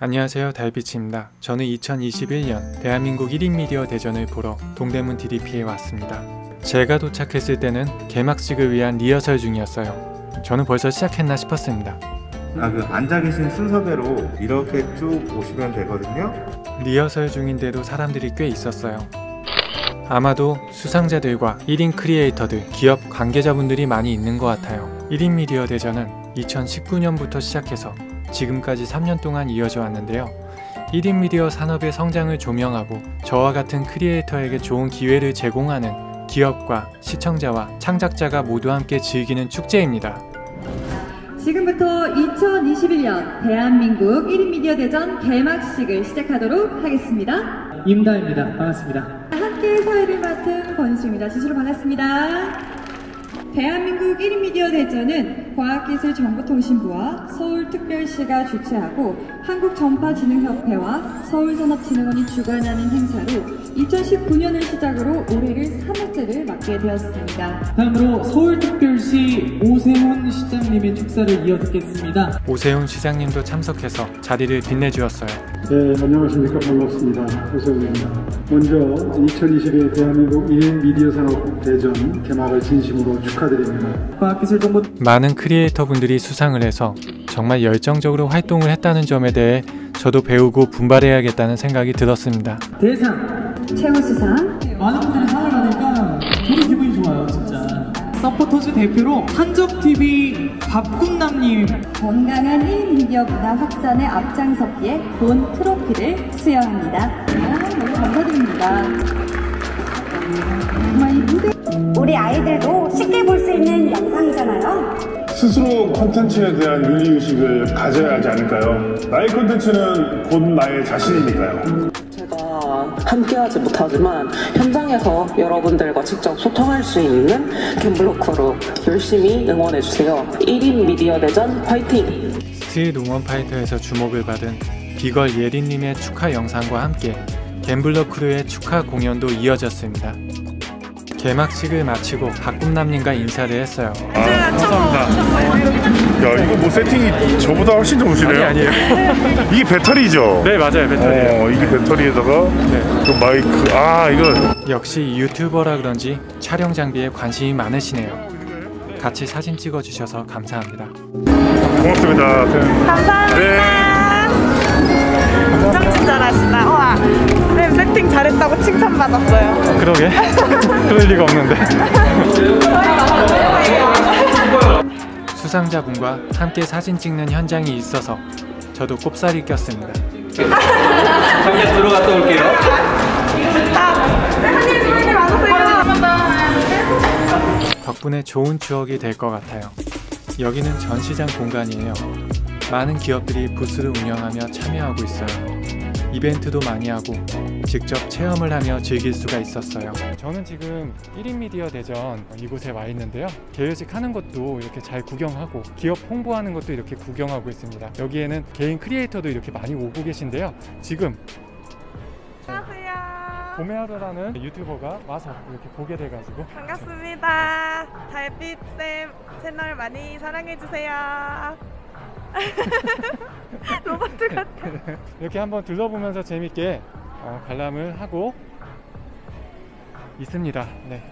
안녕하세요, 달빛입니다. 저는 2021년 대한민국 1인 미디어 대전을 보러 동대문 DDP에 왔습니다. 제가 도착했을 때는 개막식을 위한 리허설 중이었어요. 저는 벌써 시작했나 싶었습니다. 그 앉아 계신 순서대로 이렇게 쭉 오시면 되거든요. 리허설 중인데도 사람들이 꽤 있었어요. 아마도 수상자들과 1인 크리에이터들, 기업 관계자분들이 많이 있는 것 같아요. 1인 미디어 대전은 2019년부터 시작해서 지금까지 3년 동안 이어져 왔는데요. 1인 미디어 산업의 성장을 조명하고 저와 같은 크리에이터에게 좋은 기회를 제공하는 기업과 시청자와 창작자가 모두 함께 즐기는 축제입니다. 지금부터 2021년 대한민국 1인 미디어 대전 개막식을 시작하도록 하겠습니다. 임다입니다. 반갑습니다. 함께 사회를 맡은 권수입니다. 진심으로 반갑습니다. 대한민국 1인 미디어 대전은 과학기술정보통신부와 서울특별시가 주최하고 한국전파진흥협회와 서울산업진흥원이 주관하는 행사로 2019년을 시작으로 올해를 3회째를 맞게 되었습니다. 다음으로 서울특별시 오세훈 시장님의 축사를 이어듣겠습니다. 오세훈 시장님도 참석해서 자리를 빛내주었어요. 네, 안녕하십니까. 반갑습니다. 오세훈입니다. 먼저 2021 대한민국 1인 미디어 산업 대전 개막을 진심으로 축하드립니다. 많은 크리에이터분들이 수상을 해서 정말 열정적으로 활동을 했다는 점에 대해 저도 배우고 분발해야겠다는 생각이 들었습니다. 대상! 최우수상! 많은 분들이 상을 받으니까 되게 기분이 좋아요, 진짜. 서포터즈 대표로 한적TV 밥꿈남님! 건강한 1인 미디어 문화 확산의 앞장섰기에 본 트로피를 수여합니다. 너무 감사드립니다. 우리 아이들도 쉽게 볼 수 있는 영상이잖아요. 스스로 콘텐츠에 대한 윤리의식을 가져야 하지 않을까요? 나의 콘텐츠는 곧 나의 자신이니까요. 제가 함께하지 못하지만 현장에서 여러분들과 직접 소통할 수 있는 갬블러 크루 열심히 응원해주세요. 1인 미디어 대전 화이팅! 스틸 농원 파이터에서 주목을 받은 비걸 예린님의 축하 영상과 함께 갬블러 크루의 축하 공연도 이어졌습니다. 개막식을 마치고 밥꿈남님과 인사를 했어요. 감사합니다. 야, 이거 뭐 세팅이 저보다 훨씬 좋으시네요. 아니에요. 이게 배터리죠? 네, 맞아요. 배터리예요. 이게 배터리에다가 또 마이크. 이거 역시 유튜버라 그런지 촬영 장비에 관심이 많으시네요. 같이 사진 찍어주셔서 감사합니다. 고맙습니다. 감사합니다. 엄청 잘하시다. 우와, 네, 세팅 잘했다고 칭찬받았어요. 그러게. 그럴 리가 없는데. 수상자분과 함께 사진 찍는 현장이 있어서 저도 꼽살이 꼈습니다. 잠깐 들어갔다 올게요. 덕분에 좋은 추억이 될 것 같아요. 여기는 전시장 공간이에요. 많은 기업들이 부스를 운영하며 참여하고 있어요. 이벤트도 많이 하고 직접 체험을 하며 즐길 수가 있었어요. 저는 지금 1인 미디어 대전 이곳에 와 있는데요. 개회식 하는 것도 이렇게 잘 구경하고 기업 홍보하는 것도 이렇게 구경하고 있습니다. 여기에는 개인 크리에이터도 이렇게 많이 오고 계신데요. 지금 봄에하루라는 유튜버가 와서 이렇게 보게 돼가지고 반갑습니다. 달빛쌤 채널 많이 사랑해주세요. 로봇 같아. 이렇게 한번 둘러보면서 재밌게 관람을 하고 있습니다. 네.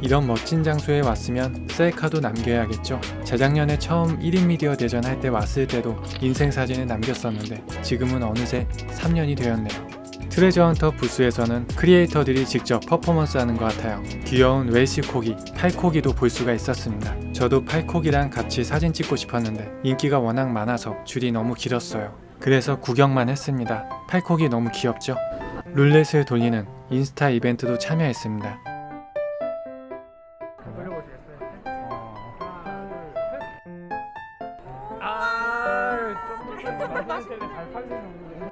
이런 멋진 장소에 왔으면 셀카도 남겨야겠죠. 재작년에 처음 1인 미디어 대전 할 때 왔을 때도 인생 사진을 남겼었는데 지금은 어느새 3년이 되었네요. 트레저헌터 부스에서는 크리에이터들이 직접 퍼포먼스 하는 것 같아요. 귀여운 웰시코기, 팔코기도 볼 수가 있었습니다. 저도 팔코기랑 같이 사진 찍고 싶었는데 인기가 워낙 많아서 줄이 너무 길었어요. 그래서 구경만 했습니다. 팔코기 너무 귀엽죠? 룰렛을 돌리는 인스타 이벤트도 참여했습니다.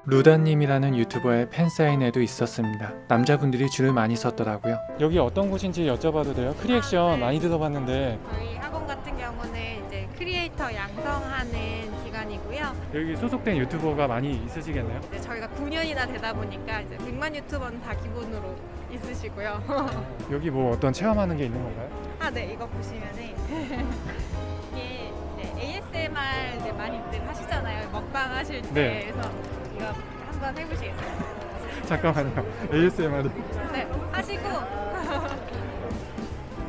루다님이라는 유튜버의 팬사인회도 있었습니다. 남자분들이 줄을 많이 섰더라고요. 여기 어떤 곳인지 여쭤봐도 돼요? 크리액션 많이 들어봤는데 저희 학원 같은 경우는 이제 크리에이터 양성하는 기관이고요. 여기 소속된 유튜버가 많이 있으시겠네요? 이제 저희가 9년이나 되다 보니까 이제 100만 유튜버는 다 기본으로 있으시고요. 여기 뭐 어떤 체험하는 게 있는 건가요? 네, 이거 보시면은 이게 이제 ASMR 많이들 하시잖아요. 먹방 하실 때. 네. 그래서 이거 한번 해보시겠어요? 잠깐만요. ASMR. 네, 하시고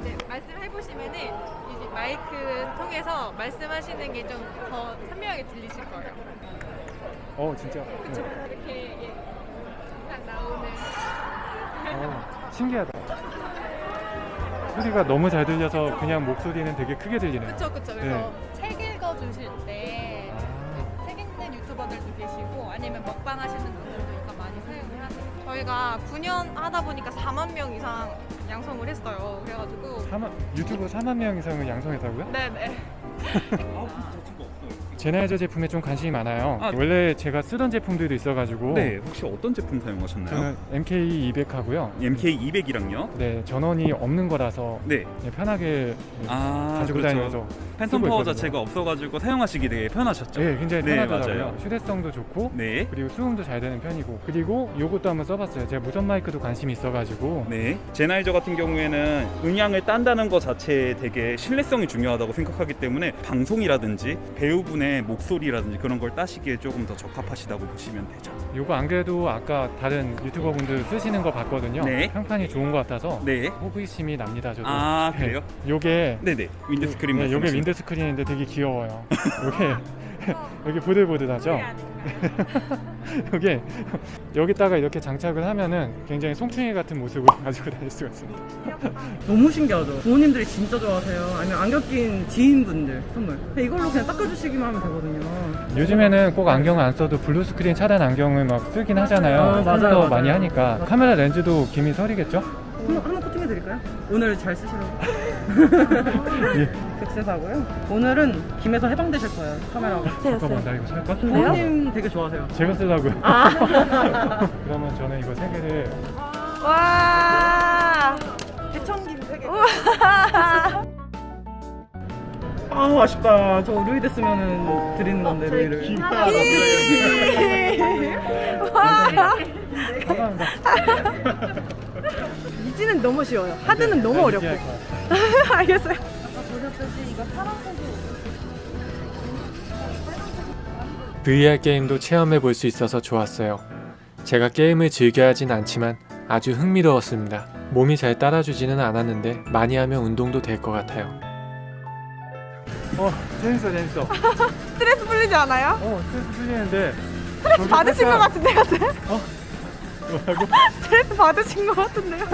네, 말씀해보시면은 이제 마이크 통해서 말씀하시는 게 좀 더 선명하게 들리실 거예요. 어, 진짜. 그쵸? 네. 이렇게 딱 예, 나오는. 어, 신기하다. 소리가 너무 잘 들려서 그쵸? 그냥 목소리는 되게 크게 들리네요. 그쵸, 그쵸. 그래서 네. 책 읽어주실 때 책 읽는 유튜버들도 계시고 아니면 먹방 하시는 분들도 이거 많이 사용을 하세요. 저희가 9년 하다 보니까 4만 명 이상 양성을 했어요. 그래가지고 유튜브 4만 명 이상을 양성했다고요? 네네. 젠하이저 제품에 좀 관심이 많아요. 아, 원래 제가 쓰던 제품들도 있어가지고. 네, 혹시 어떤 제품 사용하셨나요? 저는 MK 200 하고요. MK 200이랑요? 네, 전원이 없는 거라서 네. 편하게 가지고 그렇죠. 다니면서 팬텀 파워 있거든요. 자체가 없어가지고 사용하시기 되게 편하셨죠? 네, 굉장히 편하더라고요. 네, 맞아요. 휴대성도 좋고 네. 그리고 수음도 잘 되는 편이고 그리고 요것도 한번 써봤어요. 제가 무선 마이크도 관심이 있어가지고 네, 젠하이저 같은 경우에는 음향을 딴다는 거 자체에 되게 신뢰성이 중요하다고 생각하기 때문에 방송이라든지 배우분의 목소리라든지 그런 걸 따시기에 조금 더 적합하시다고 보시면 되죠. 이거 안 그래도 아까 다른 유튜버 분들 쓰시는 거 봤거든요. 네. 평판이 좋은 것 같아서 네. 호기심이 납니다. 저도. 아 그래요? 요게 네네 윈드스크린. 네, 요게 윈드스크린인데 되게 귀여워요. 요게 여기 보들보들하죠? 여기다가 이렇게 장착을 하면은 굉장히 송충이 같은 모습을 가지고 다닐 수가 있습니다. 너무 신기하죠? 부모님들이 진짜 좋아하세요. 아니면 안경 낀 지인분들 선물. 이걸로 그냥 닦아주시기만 하면 되거든요. 요즘에는 꼭 안경을 안 써도 블루스크린 차단 안경을 막 쓰긴 하잖아요. 아, 맞아요. 많이 하니까. 맞아요. 카메라 렌즈도 김이 서리겠죠? 한번 코팅해 드릴까요? 오늘 잘 쓰시라고. 극세사고요. 오늘은 김에서 해방되실 거예요. 카메라. 잠깐만, 나 이거 살까? 부모님 되게 좋아하세요. 제가 쓰려고요. 아. 그러면 저는 이거 세 개를. 와. 대청김 세 개. 아우 아쉽다. 저 루이 됐으면 드리는 건데 루이를. 김밥. 감사합니다. 이지는 너무 쉬워요. 하드는 너무 어렵고. 알겠어요. 아까 보셨듯이 이거 파란색이 VR 게임도 체험해 볼 수 있어서 좋았어요. 제가 게임을 즐겨 하진 않지만 아주 흥미로웠습니다. 몸이 잘 따라주지는 않았는데 많이 하면 운동도 될 것 같아요. 재밌어. 스트레스 풀리지 않아요? 스트레스 풀리는데 스트레스 받으신 것 같은데요, 쌤? 뭐라고? 스트레스 받으신 것 같은데요?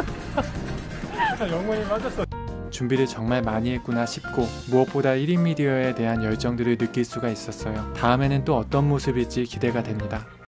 영혼이 빠졌어. 준비를 정말 많이 했구나 싶고 무엇보다 1인 미디어에 대한 열정들을 느낄 수가 있었어요. 다음에는 또 어떤 모습일지 기대가 됩니다.